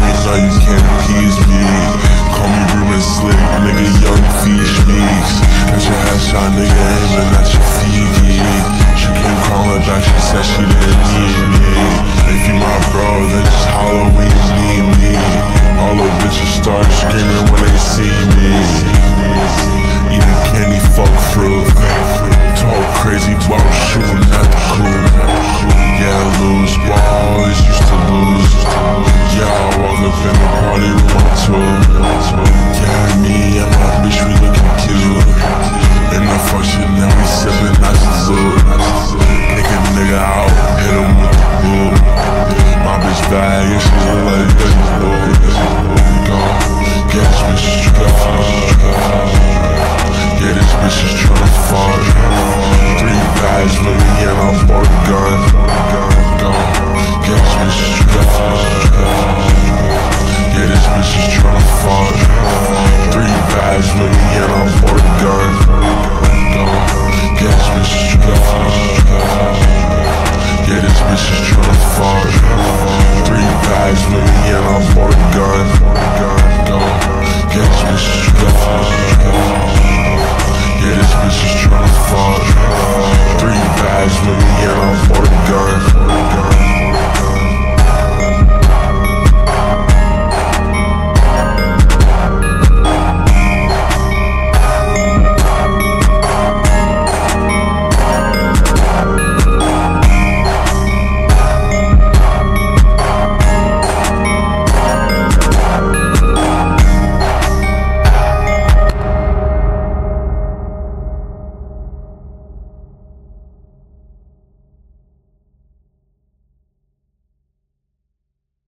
niggas, how you can't appease me. Call me Ruben Slick, nigga, Young Feeshmeeks. That's your headshot, nigga, and that's your feet. She came crawling back, she said she didn't need me. If you my bro, then just holler when you need me. All the bitches start screaming when they see me. Eating candy, fuck fruit. Talk crazy, talk shooting at the crew. Yeah, I lose, but I always used to lose. Yeah, I walk up in the party with my tool. Yeah, me and my bitch, we looking cute. And I fuck shit, now we sippin' nice and zoo. Nigga out, hit him with the boot. My bitch bag, and she look like this boot. Go, yeah, this bitch is trash. Yeah, this bitch is tryna fall. 3 bags with me and I bought a gun. Yeah, this bitch is tryna. Yeah, this bitch is tryna fall. 3 bags with me and I bought a gun. Yeah, this bitch is tryna. Yeah, this bitch is tryna fall. 3 bags with me and I bought a gun. Yeah, this bitch is tryna. Yeah, this bitch is tryna fuck. 3 bags with me and I'm 40 guns.